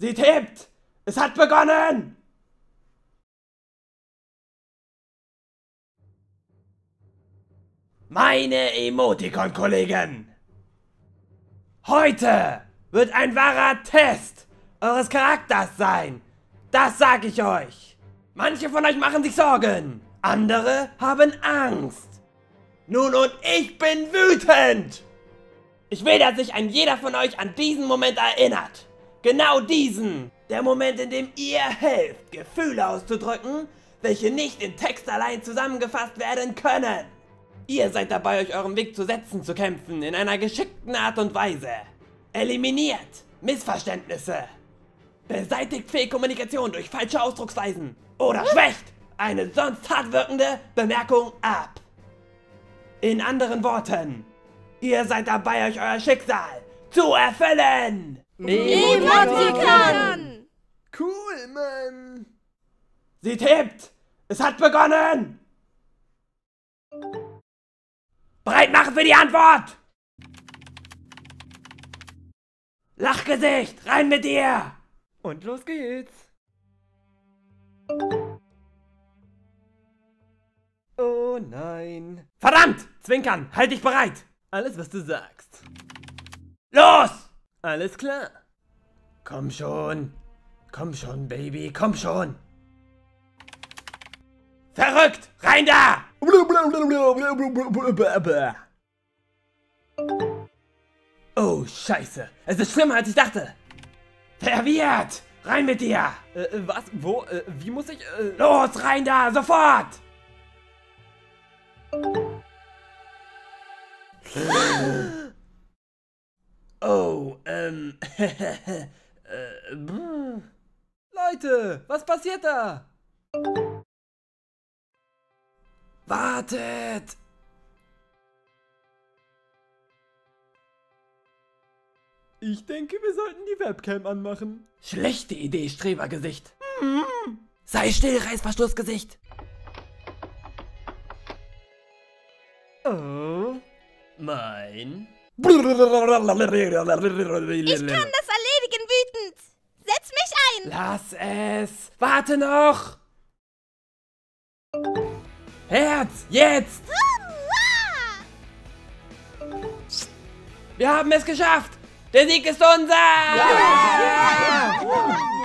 Seht, hebt! Es hat begonnen! Meine Emoticon-Kollegen! Heute wird ein wahrer Test eures Charakters sein! Das sag ich euch! Manche von euch machen sich Sorgen, andere haben Angst. Nun und ich bin wütend! Ich will, dass sich ein jeder von euch an diesen Moment erinnert. Genau diesen! Der Moment, in dem ihr helft, Gefühle auszudrücken, welche nicht in Text allein zusammengefasst werden können. Ihr seid dabei, euch euren Weg zu setzen zu kämpfen, in einer geschickten Art und Weise. Eliminiert Missverständnisse. Beseitigt Fehlkommunikation durch falsche Ausdrucksweisen. Oder schwächt eine sonst hart wirkende Bemerkung ab. In anderen Worten, ihr seid dabei, euch euer Schicksal zu erfüllen. Emoticon! Cool, Mann! Seht, hebt! Es hat begonnen! Bereit machen für die Antwort! Lachgesicht, rein mit dir! Und los geht's! Oh nein! Verdammt! Zwinkern, halt dich bereit! Alles, was du sagst. Los! Alles klar. Komm schon. Komm schon, Baby. Komm schon. Verrückt! Rein da! Oh, scheiße. Es ist schlimmer, als ich dachte. Verwirrt! Rein mit dir! Was? Wo? Wie muss ich? Los, rein da! Sofort! Oh, Leute, was passiert da? Wartet! Ich denke, wir sollten die Webcam anmachen. Schlechte Idee, Strebergesicht. Sei still, Reißverschlussgesicht. Oh, mein... Ich kann das erledigen, wütend! Setz mich ein! Lass es! Warte noch! Herz, jetzt! Wir haben es geschafft! Der Sieg ist unser! Ja! Ja! Ja!